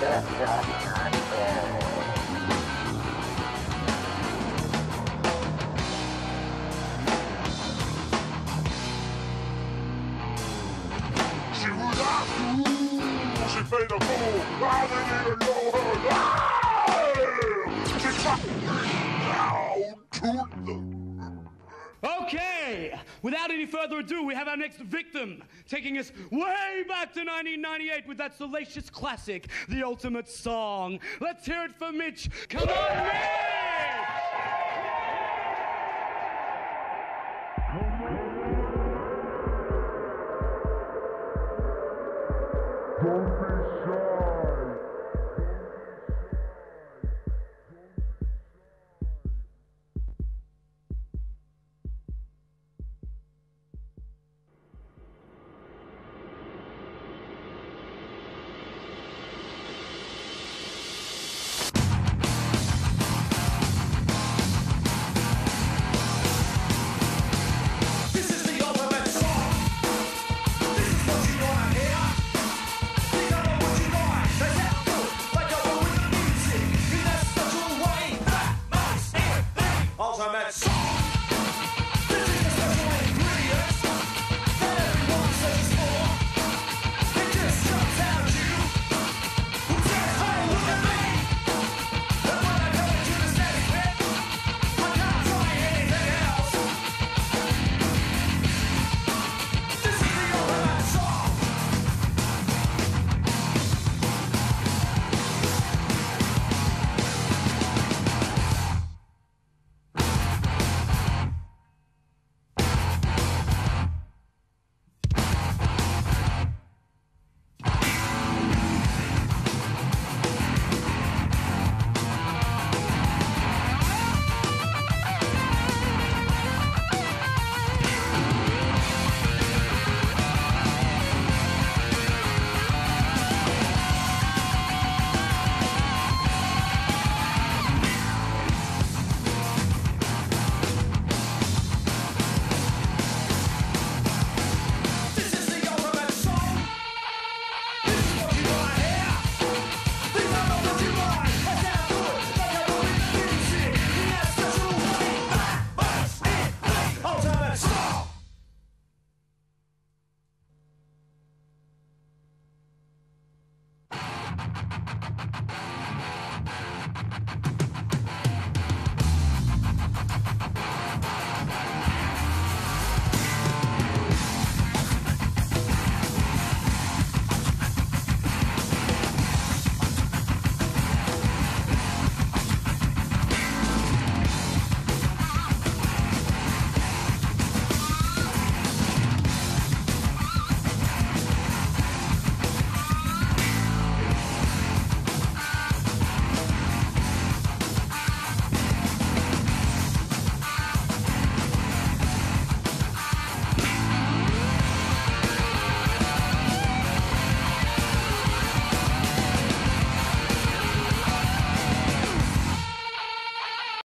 She was after you, she paid a fool, I didn't even know her name. She took me down to the... Okay, without any further ado, we have our next victim, taking us way back to 1998 with that salacious classic, The Ultimate Song. Let's hear it for Mitch. Come on, Mitch!